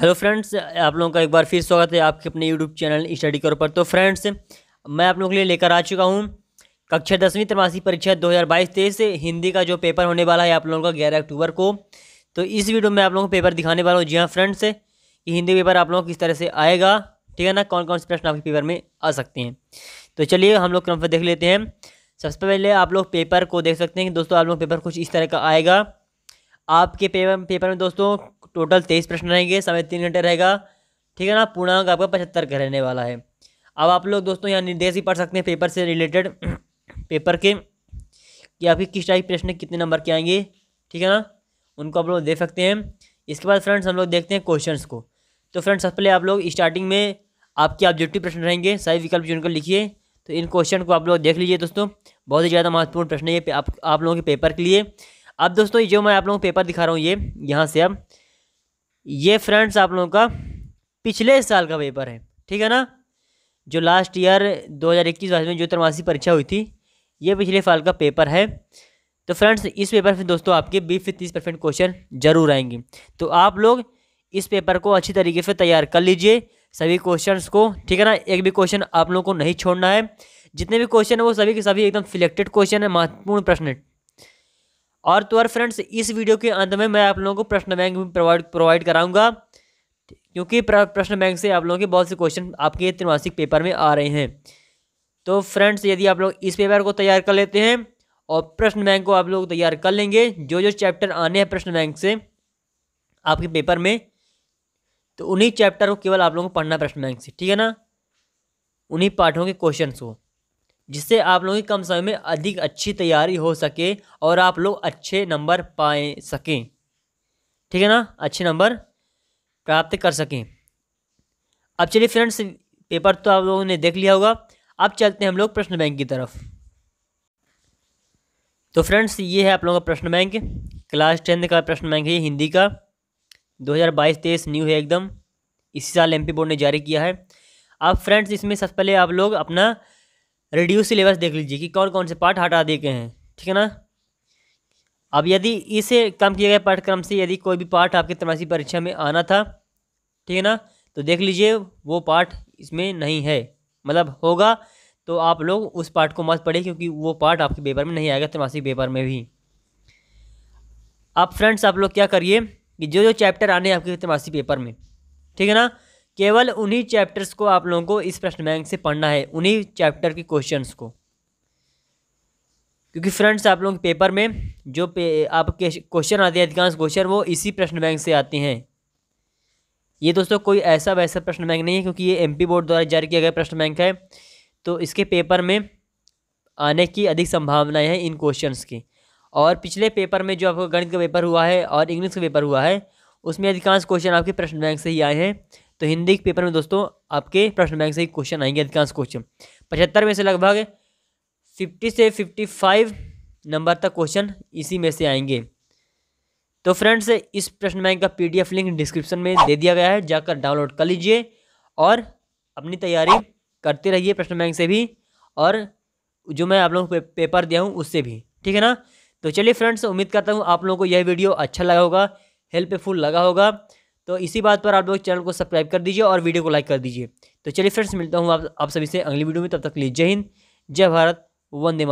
Hello friends, आप लोगों का एक बार फिर स्वागत है आपके अपने यूट्यूब चैनल स्टडी करो पर। तो फ्रेंड्स, मैं आप लोगों के लिए लेकर आ चुका हूं कक्षा 10वीं त्रैमासिक परीक्षा 2022-23 हिंदी का जो पेपर होने वाला है आप लोगों का 11 अक्टूबर को। तो इस वीडियो में आप लोगों को पेपर दिखाने वाला हूँ। जी हाँ फ्रेंड्स, ये हिंदी पेपर आप लोगों को किस तरह से आएगा, ठीक है ना, कौन कौन से प्रश्न आपके पेपर में आ सकते हैं। तो चलिए हम लोग क्रम पर देख लेते हैं। सबसे पहले आप लोग पेपर को देख सकते हैं कि दोस्तों आप लोग पेपर कुछ इस तरह का आएगा। आपके पेपर में दोस्तों टोटल 23 प्रश्न रहेंगे, समय 3 घंटे रहेगा, ठीक है ना। पूर्णांक आपका 75 का रहने वाला है। अब आप लोग दोस्तों यहाँ निर्देश भी पढ़ सकते हैं पेपर से रिलेटेड, पेपर के कि आपके किस टाइप प्रश्न कितने नंबर के आएंगे, ठीक है ना, उनको आप लोग देख सकते हैं। इसके बाद फ्रेंड्स हम लोग देखते हैं क्वेश्चंस को। तो फ्रेंड्स सबसे पहले आप लोग स्टार्टिंग में आपके ऑब्जेक्टिव प्रश्न रहेंगे, सही विकल्प चुनकर लिखिए। तो इन क्वेश्चन को आप लोग देख लीजिए दोस्तों, बहुत ही ज़्यादा महत्वपूर्ण प्रश्न है आप लोगों के पेपर के लिए। अब दोस्तों जो मैं आप लोगों को पेपर दिखा रहा हूँ ये यहाँ से, अब ये फ्रेंड्स आप लोगों का पिछले साल का पेपर है, ठीक है ना, जो लास्ट ईयर 2021 में जो त्रैमासिक परीक्षा हुई थी, ये पिछले साल का पेपर है। तो फ्रेंड्स इस पेपर में दोस्तों आपके 20 से 30% क्वेश्चन जरूर आएंगे। तो आप लोग इस पेपर को अच्छी तरीके से तैयार कर लीजिए सभी क्वेश्चंस को, ठीक है ना। एक भी क्वेश्चन आप लोगों को नहीं छोड़ना है, जितने भी क्वेश्चन है वो सभी के सभी एकदम सिलेक्टेड क्वेश्चन है, महत्वपूर्ण प्रश्न है। और तो और फ्रेंड्स इस वीडियो के अंत में मैं आप लोगों को प्रश्न बैंक भी प्रोवाइड कराऊंगा, क्योंकि प्रश्न बैंक से आप लोगों के बहुत से क्वेश्चन आपके त्रैमासिक पेपर में आ रहे हैं। तो फ्रेंड्स यदि आप लोग इस पेपर को तैयार कर लेते हैं और प्रश्न बैंक को आप लोग तैयार कर लेंगे, जो जो चैप्टर आने हैं प्रश्न बैंक से आपके पेपर में, तो उन्हीं चैप्टर को केवल आप लोगों को पढ़ना प्रश्न बैंक से, ठीक है ना, उन्हीं पाठों के क्वेश्चन को, जिससे आप लोगों की कम समय में अधिक अच्छी तैयारी हो सके और आप लोग अच्छे नंबर पाए सकें, ठीक है ना, अच्छे नंबर प्राप्त कर सकें। अब चलिए फ्रेंड्स पेपर तो आप लोगों ने देख लिया होगा, अब चलते हैं हम लोग प्रश्न बैंक की तरफ। तो फ्रेंड्स ये है आप लोगों का प्रश्न बैंक, क्लास 10 का प्रश्न बैंक है हिंदी का, 2022-23 न्यू है एकदम, इसी साल एमपी बोर्ड ने जारी किया है। अब फ्रेंड्स इसमें सबसे पहले आप लोग अपना रिड्यूस सिलेबस देख लीजिए कि कौन कौन से पाठ हटा दिए गए हैं, ठीक है ना। अब यदि इसे कम किए गए पाठ्यक्रम से यदि कोई भी पाठ आपके त्रैमासिक परीक्षा में आना था, ठीक है ना, तो देख लीजिए वो पाठ इसमें नहीं है, मतलब होगा तो आप लोग उस पाठ को मत पढ़िए, क्योंकि वो पाठ आपके पेपर में नहीं आएगा, त्रैमासिक पेपर में भी। अब फ्रेंड्स आप लोग क्या करिए कि जो जो चैप्टर आने आपके त्रैमासिक पेपर में, ठीक है ना, केवल उन्हीं चैप्टर्स को आप लोगों को इस प्रश्न बैंक से पढ़ना है, उन्हीं चैप्टर के क्वेश्चंस को, क्योंकि फ्रेंड्स आप लोगों के पेपर में जो आपके क्वेश्चन आते हैं, अधिकांश क्वेश्चन वो इसी प्रश्न बैंक से आते हैं। ये दोस्तों कोई ऐसा वैसा प्रश्न बैंक नहीं है, क्योंकि ये एमपी बोर्ड द्वारा जारी किया गया प्रश्न बैंक है, तो इसके पेपर में आने की अधिक संभावनाएँ हैं इन क्वेश्चन की। और पिछले पेपर में जो आपका गणित का पेपर हुआ है और इंग्लिश का पेपर हुआ है, उसमें अधिकांश क्वेश्चन आपके प्रश्न बैंक से ही आए हैं। तो हिंदी के पेपर में दोस्तों आपके प्रश्न बैंक से ही क्वेश्चन आएंगे, अधिकांश क्वेश्चन 75 में से लगभग 50 से 55 नंबर तक क्वेश्चन इसी में से आएंगे। तो फ्रेंड्स इस प्रश्न बैंक का PDF लिंक डिस्क्रिप्शन में दे दिया गया है, जाकर डाउनलोड कर लीजिए और अपनी तैयारी करते रहिए प्रश्न बैंक से भी और जो मैं आप लोगों को पेपर दिया हूँ उससे भी, ठीक है ना। तो चलिए फ्रेंड्स, उम्मीद करता हूँ आप लोगों को यह वीडियो अच्छा लगा होगा, हेल्पफुल लगा होगा। तो इसी बात पर आप लोग चैनल को सब्सक्राइब कर दीजिए और वीडियो को लाइक कर दीजिए। तो चलिए फ्रेंड्स मिलता हूँ आप सभी से अगली वीडियो में, तब तक के लिए जय हिंद, जय भारत, वंदे मातरम।